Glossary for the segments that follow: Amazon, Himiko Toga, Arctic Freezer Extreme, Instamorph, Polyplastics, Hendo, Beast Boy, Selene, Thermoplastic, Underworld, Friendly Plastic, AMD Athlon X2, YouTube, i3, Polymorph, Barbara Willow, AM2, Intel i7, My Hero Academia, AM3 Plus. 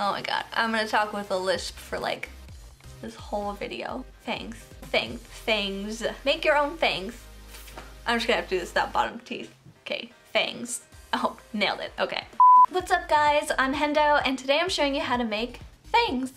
Oh my god, I'm gonna talk with a lisp for like this whole video. Fangs, fangs, fangs. Make your own fangs. I'm just gonna have to do this without bottom teeth. Okay, fangs. Oh, nailed it, okay. What's up guys, I'm Hendo, and today I'm showing you how to make fangs.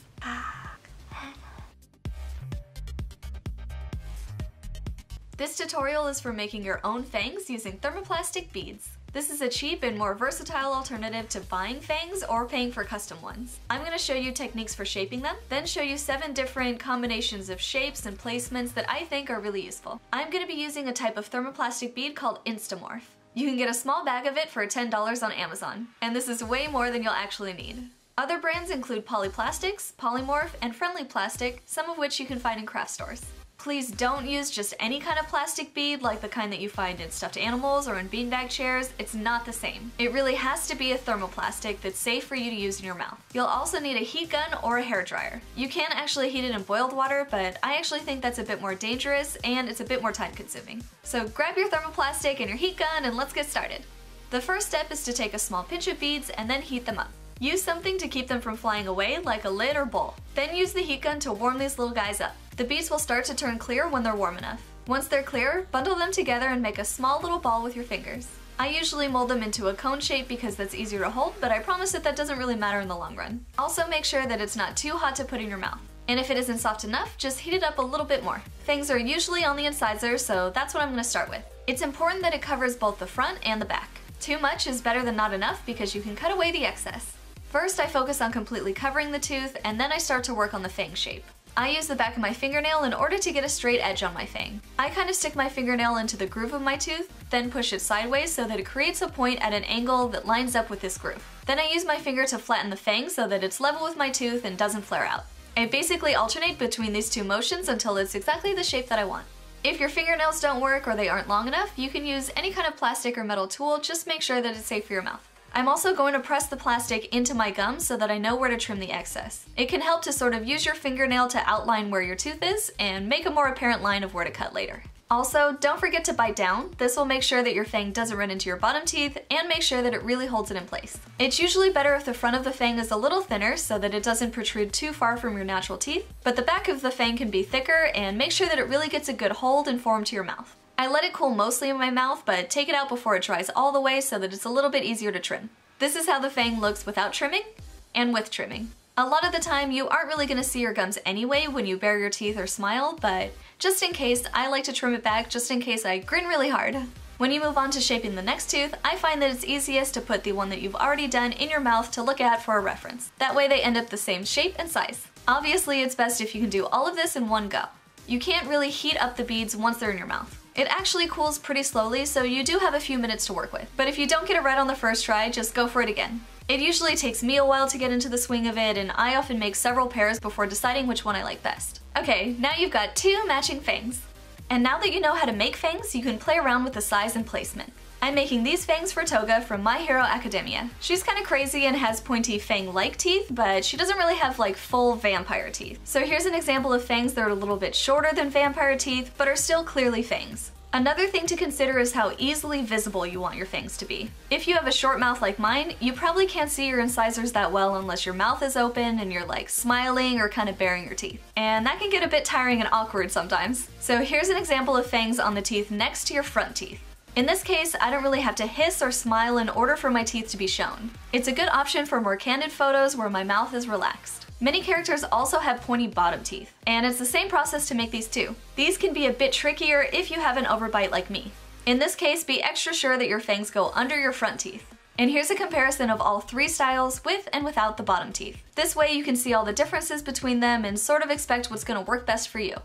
This tutorial is for making your own fangs using thermoplastic beads. This is a cheap and more versatile alternative to buying fangs or paying for custom ones. I'm going to show you techniques for shaping them, then show you 7 different combinations of shapes and placements that I think are really useful. I'm going to be using a type of thermoplastic bead called Instamorph. You can get a small bag of it for $10 on Amazon, and this is way more than you'll actually need. Other brands include Polyplastics, Polymorph, and Friendly Plastic, some of which you can find in craft stores. Please don't use just any kind of plastic bead like the kind that you find in stuffed animals or in beanbag chairs. It's not the same. It really has to be a thermoplastic that's safe for you to use in your mouth. You'll also need a heat gun or a hairdryer. You can actually heat it in boiled water, but I actually think that's a bit more dangerous and it's a bit more time consuming. So grab your thermoplastic and your heat gun and let's get started. The first step is to take a small pinch of beads and then heat them up. Use something to keep them from flying away like a lid or bowl. Then use the heat gun to warm these little guys up. The beads will start to turn clear when they're warm enough. Once they're clear, bundle them together and make a small little ball with your fingers. I usually mold them into a cone shape because that's easier to hold, but I promise that that doesn't really matter in the long run. Also make sure that it's not too hot to put in your mouth. And if it isn't soft enough, just heat it up a little bit more. Fangs are usually on the incisor, so that's what I'm going to start with. It's important that it covers both the front and the back. Too much is better than not enough because you can cut away the excess. First, I focus on completely covering the tooth, and then I start to work on the fang shape. I use the back of my fingernail in order to get a straight edge on my fang. I kind of stick my fingernail into the groove of my tooth, then push it sideways so that it creates a point at an angle that lines up with this groove. Then I use my finger to flatten the fang so that it's level with my tooth and doesn't flare out. I basically alternate between these two motions until it's exactly the shape that I want. If your fingernails don't work or they aren't long enough, you can use any kind of plastic or metal tool, just make sure that it's safe for your mouth. I'm also going to press the plastic into my gum so that I know where to trim the excess. It can help to sort of use your fingernail to outline where your tooth is and make a more apparent line of where to cut later. Also, don't forget to bite down. This will make sure that your fang doesn't run into your bottom teeth and make sure that it really holds it in place. It's usually better if the front of the fang is a little thinner so that it doesn't protrude too far from your natural teeth, but the back of the fang can be thicker and make sure that it really gets a good hold and form to your mouth. I let it cool mostly in my mouth, but take it out before it dries all the way so that it's a little bit easier to trim. This is how the fang looks without trimming and with trimming. A lot of the time, you aren't really going to see your gums anyway when you bare your teeth or smile, but just in case, I like to trim it back just in case I grin really hard. When you move on to shaping the next tooth, I find that it's easiest to put the one that you've already done in your mouth to look at for a reference. That way they end up the same shape and size. Obviously, it's best if you can do all of this in one go. You can't really heat up the beads once they're in your mouth. It actually cools pretty slowly, so you do have a few minutes to work with. But if you don't get it right on the first try, just go for it again. It usually takes me a while to get into the swing of it, and I often make several pairs before deciding which one I like best. Okay, now you've got 2 matching fangs. And now that you know how to make fangs, you can play around with the size and placement. I'm making these fangs for Toga from My Hero Academia. She's kind of crazy and has pointy fang-like teeth, but she doesn't really have like full vampire teeth. So here's an example of fangs that are a little bit shorter than vampire teeth, but are still clearly fangs. Another thing to consider is how easily visible you want your fangs to be. If you have a short mouth like mine, you probably can't see your incisors that well unless your mouth is open and you're like smiling or kind of baring your teeth. And that can get a bit tiring and awkward sometimes. So here's an example of fangs on the teeth next to your front teeth. In this case, I don't really have to hiss or smile in order for my teeth to be shown. It's a good option for more candid photos where my mouth is relaxed. Many characters also have pointy bottom teeth, and it's the same process to make these too. These can be a bit trickier if you have an overbite like me. In this case, be extra sure that your fangs go under your front teeth. And here's a comparison of all 3 styles with and without the bottom teeth. This way you can see all the differences between them and sort of expect what's going to work best for you.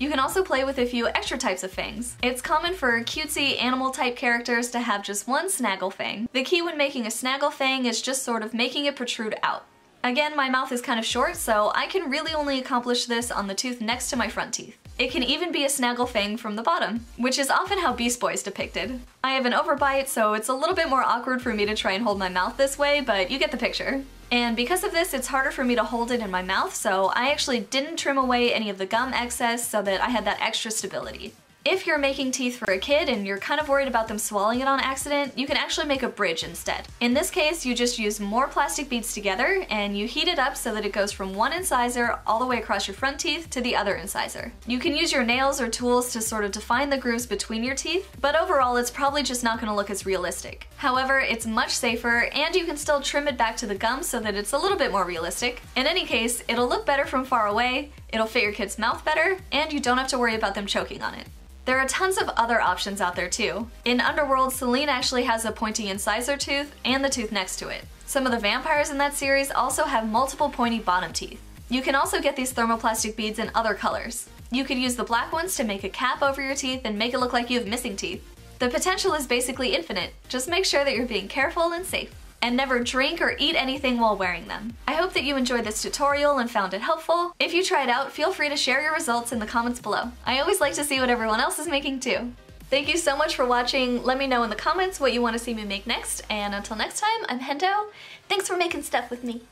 You can also play with a few extra types of fangs. It's common for cutesy animal type characters to have just one snaggle fang. The key when making a snaggle fang is just sort of making it protrude out. Again, my mouth is kind of short, so I can really only accomplish this on the tooth next to my front teeth. It can even be a snaggle fang from the bottom, which is often how Beast Boy is depicted. I have an overbite, so it's a little bit more awkward for me to try and hold my mouth this way, but you get the picture. And because of this, it's harder for me to hold it in my mouth, so I actually didn't trim away any of the gum excess so that I had that extra stability. If you're making teeth for a kid and you're kind of worried about them swallowing it on accident, you can actually make a bridge instead. In this case, you just use more plastic beads together and you heat it up so that it goes from one incisor all the way across your front teeth to the other incisor. You can use your nails or tools to sort of define the grooves between your teeth, but overall it's probably just not going to look as realistic. However, it's much safer and you can still trim it back to the gum so that it's a little bit more realistic. In any case, it'll look better from far away, it'll fit your kid's mouth better, and you don't have to worry about them choking on it. There are tons of other options out there too. In Underworld, Selene actually has a pointy incisor tooth and the tooth next to it. Some of the vampires in that series also have multiple pointy bottom teeth. You can also get these thermoplastic beads in other colors. You could use the black ones to make a cap over your teeth and make it look like you have missing teeth. The potential is basically infinite. Just make sure that you're being careful and safe. And never drink or eat anything while wearing them. I hope that you enjoyed this tutorial and found it helpful. If you try it out, feel free to share your results in the comments below. I always like to see what everyone else is making too. Thank you so much for watching. Let me know in the comments what you want to see me make next, and until next time, I'm Hendo. Thanks for making stuff with me.